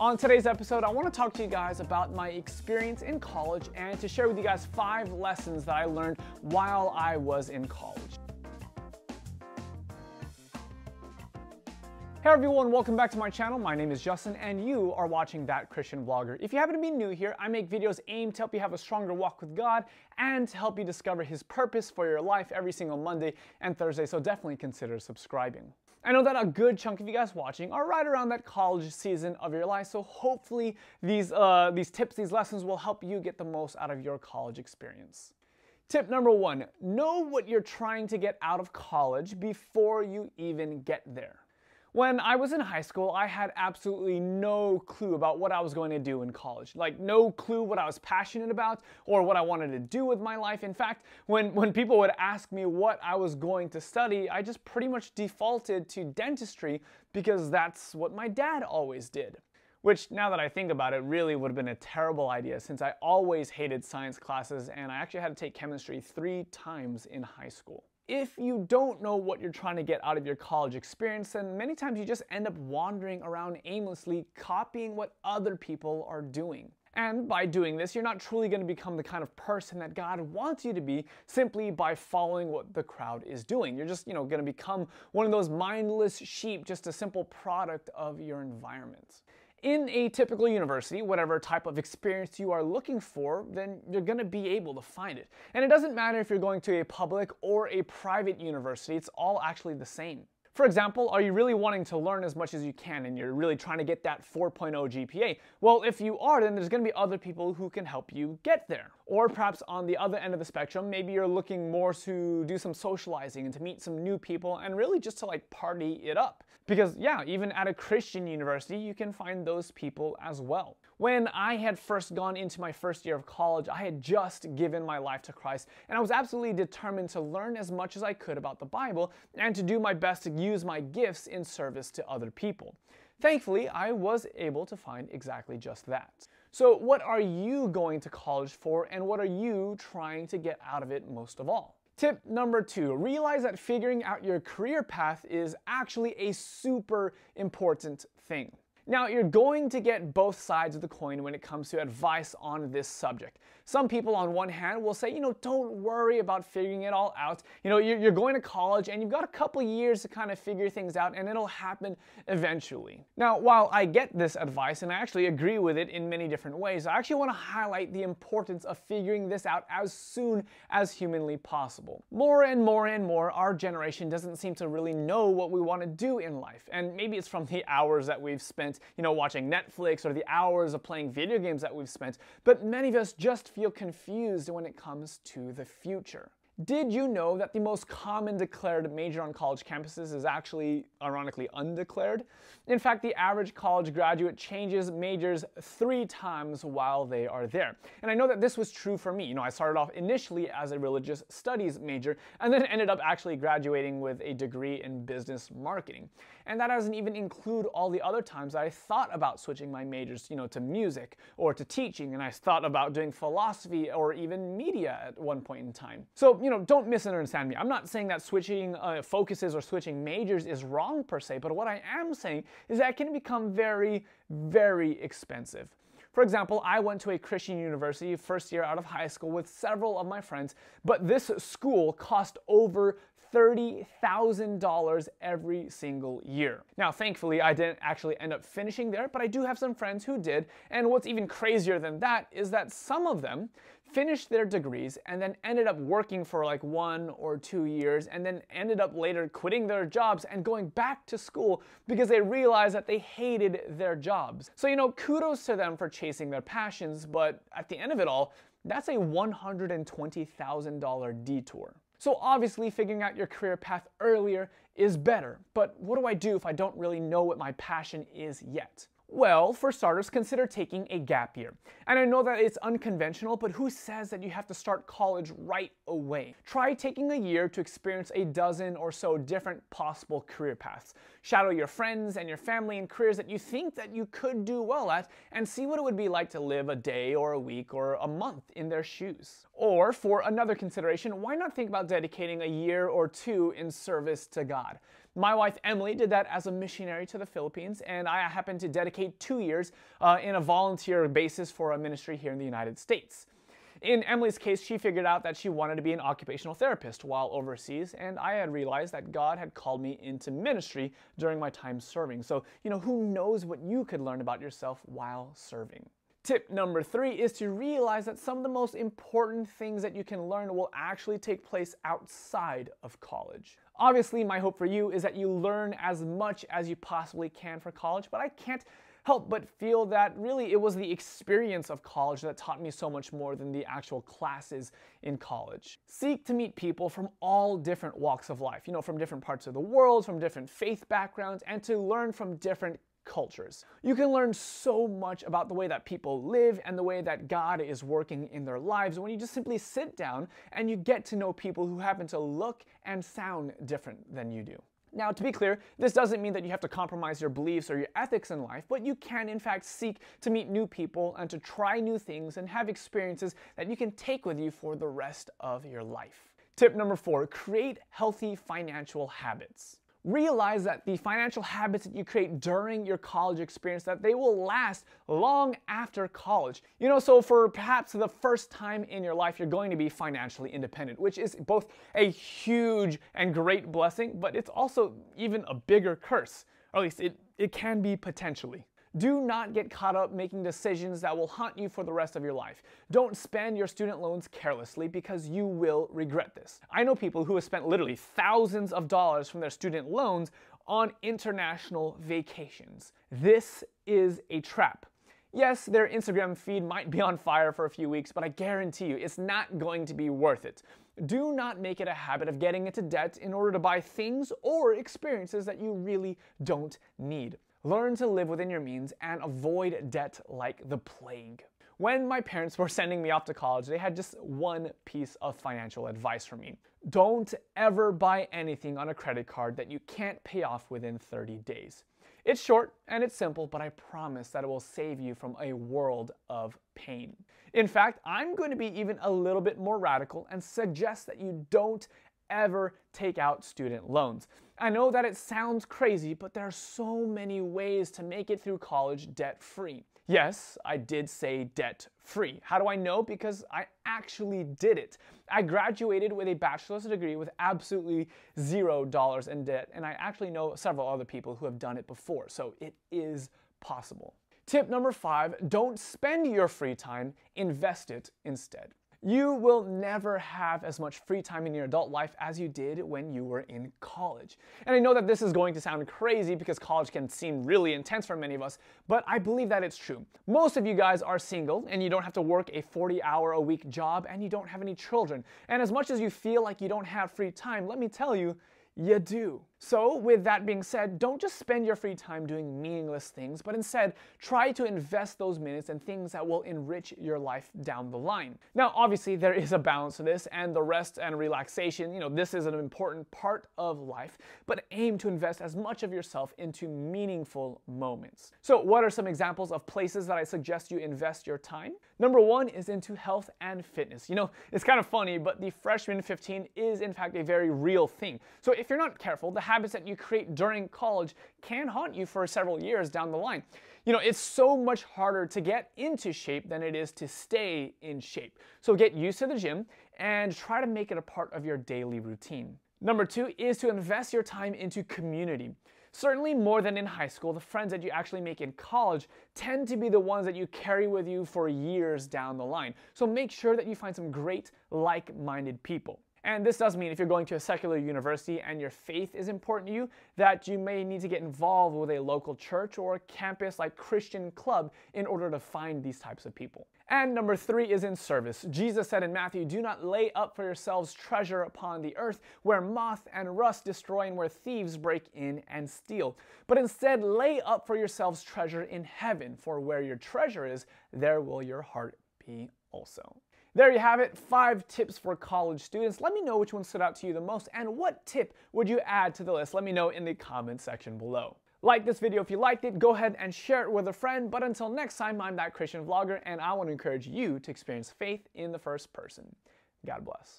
On today's episode, I want to talk to you guys about my experience in college and to share with you guys 5 lessons that I learned while I was in college. Hey everyone, welcome back to my channel. My name is Justin and you are watching That Christian Vlogger. If you happen to be new here, I make videos aimed to help you have a stronger walk with God and to help you discover His purpose for your life every single Monday and Thursday, so definitely consider subscribing. I know that a good chunk of you guys watching are right around that college season of your life, so hopefully these tips, these lessons will help you get the most out of your college experience. Tip number 1, know what you're trying to get out of college before you even get there. When I was in high school, I had absolutely no clue about what I was going to do in college. Like, no clue what I was passionate about or what I wanted to do with my life. In fact, when people would ask me what I was going to study, I just pretty much defaulted to dentistry because that's what my dad always did. Which, now that I think about it, really would have been a terrible idea since I always hated science classes and I actually had to take chemistry 3 times in high school. If you don't know what you're trying to get out of your college experience, then many times you just end up wandering around aimlessly, copying what other people are doing. And by doing this, you're not truly going to become the kind of person that God wants you to be simply by following what the crowd is doing. You're just, going to become one of those mindless sheep, just a simple product of your environment. In a typical university, whatever type of experience you are looking for, then you're going to be able to find it. And it doesn't matter if you're going to a public or a private university, it's all actually the same. For example, are you really wanting to learn as much as you can and you're really trying to get that 4.0 GPA? Well, if you are, then there's going to be other people who can help you get there. Or perhaps on the other end of the spectrum, maybe you're looking more to do some socializing and to meet some new people and really just to like party it up. Because yeah, even at a Christian university, you can find those people as well. When I had first gone into my first year of college, I had just given my life to Christ and I was absolutely determined to learn as much as I could about the Bible and to do my best to use my gifts in service to other people. Thankfully, I was able to find exactly just that. So what are you going to college for and what are you trying to get out of it most of all? Tip number 2, realize that figuring out your career path is actually a super important thing. Now, you're going to get both sides of the coin when it comes to advice on this subject. Some people on one hand will say, don't worry about figuring it all out. You're going to college and you've got a couple years to kind of figure things out and it'll happen eventually. Now, while I get this advice and I actually agree with it in many different ways, I actually want to highlight the importance of figuring this out as soon as humanly possible. More and more and more, our generation doesn't seem to really know what we want to do in life. And maybe it's from the hours that we've spent watching Netflix or the hours of playing video games that we've spent, but many of us just feel confused when it comes to the future. Did you know that the most common declared major on college campuses is actually, ironically, undeclared? In fact, the average college graduate changes majors 3 times while they are there. And I know that this was true for me. I started off initially as a religious studies major and then ended up actually graduating with a degree in business marketing. And that doesn't even include all the other times that I thought about switching my majors, to music or to teaching, and I thought about doing philosophy or even media at one point in time. So, don't misunderstand me. I'm not saying that switching focuses or switching majors is wrong per se, but what I am saying is that it can become very, very expensive. For example, I went to a Christian university first year out of high school with several of my friends, but this school cost over $30,000 every single year. Now, thankfully, I didn't actually end up finishing there, but I do have some friends who did, and what's even crazier than that is that some of them finished their degrees and then ended up working for like 1 or 2 years and then ended up later quitting their jobs and going back to school because they realized that they hated their jobs. So, kudos to them for chasing their passions, but at the end of it all, that's a $120,000 detour. So obviously figuring out your career path earlier is better, but what do I do if I don't really know what my passion is yet? Well, for starters, consider taking a gap year. And I know that it's unconventional, but who says that you have to start college right away? Try taking a year to experience a dozen or so different possible career paths. Shadow your friends and your family in careers that you think that you could do well at and see what it would be like to live a day or a week or a month in their shoes. Or for another consideration, why not think about dedicating a year or 2 in service to God? My wife Emily did that as a missionary to the Philippines, and I happened to dedicate 2 years in a volunteer basis for a ministry here in the United States. In Emily's case, she figured out that she wanted to be an occupational therapist while overseas, and I had realized that God had called me into ministry during my time serving. So, you know, who knows what you could learn about yourself while serving. Tip number 3 is to realize that some of the most important things that you can learn will actually take place outside of college. Obviously, my hope for you is that you learn as much as you possibly can for college, but I can't help but feel that really it was the experience of college that taught me so much more than the actual classes in college. Seek to meet people from all different walks of life, you know, from different parts of the world, from different faith backgrounds, and to learn from different cultures. You can learn so much about the way that people live and the way that God is working in their lives when you just simply sit down and you get to know people who happen to look and sound different than you do. Now, to be clear, this doesn't mean that you have to compromise your beliefs or your ethics in life, but you can, in fact, seek to meet new people and to try new things and have experiences that you can take with you for the rest of your life. Tip number 4, create healthy financial habits. Realize that the financial habits that you create during your college experience, that they will last long after college. You know, so for perhaps the first time in your life, you're going to be financially independent, which is both a huge and great blessing, but it's also even a bigger curse, or at least it can be potentially. Do not get caught up making decisions that will haunt you for the rest of your life. Don't spend your student loans carelessly because you will regret this. I know people who have spent literally thousands of dollars from their student loans on international vacations. This is a trap. Yes, their Instagram feed might be on fire for a few weeks, but I guarantee you it's not going to be worth it. Do not make it a habit of getting into debt in order to buy things or experiences that you really don't need. Learn to live within your means and avoid debt like the plague. When my parents were sending me off to college, they had just one piece of financial advice for me. Don't ever buy anything on a credit card that you can't pay off within 30 days. It's short and it's simple, but I promise that it will save you from a world of pain. In fact, I'm going to be even a little bit more radical and suggest that you don't ever take out student loans. I know that it sounds crazy, but there are so many ways to make it through college debt-free. Yes, I did say debt-free. How do I know? Because I actually did it. I graduated with a bachelor's degree with absolutely $0 in debt, and I actually know several other people who have done it before, so it is possible. Tip number 5, don't spend your free time, invest it instead. You will never have as much free time in your adult life as you did when you were in college. And I know that this is going to sound crazy because college can seem really intense for many of us, but I believe that it's true. Most of you guys are single and you don't have to work a 40-hour-a-week job and you don't have any children. And as much as you feel like you don't have free time, let me tell you, you do. So with that being said, don't just spend your free time doing meaningless things, but instead try to invest those minutes in things that will enrich your life down the line. Now, obviously there is a balance to this, and the rest and relaxation, you know, this is an important part of life, but aim to invest as much of yourself into meaningful moments. So what are some examples of places that I suggest you invest your time? Number 1 is into health and fitness. You know, it's kind of funny, but the freshman 15 is in fact a very real thing. So if you're not careful, the habits that you create during college can haunt you for several years down the line. You know, it's so much harder to get into shape than it is to stay in shape. So get used to the gym and try to make it a part of your daily routine. Number 2 is to invest your time into community. Certainly more than in high school, the friends that you actually make in college tend to be the ones that you carry with you for years down the line. So make sure that you find some great like-minded people. And this does mean if you're going to a secular university and your faith is important to you, that you may need to get involved with a local church or a campus like Christian club in order to find these types of people. And number 3 is in service. Jesus said in Matthew, "Do not lay up for yourselves treasure upon the earth, where moth and rust destroy and where thieves break in and steal. But instead lay up for yourselves treasure in heaven, for where your treasure is, there will your heart be also." There you have it, 5 tips for college students. Let me know which one stood out to you the most, and what tip would you add to the list? Let me know in the comment section below. Like this video if you liked it, go ahead and share it with a friend, but until next time, I'm That Christian Vlogger, and I want to encourage you to experience faith in the first person. God bless.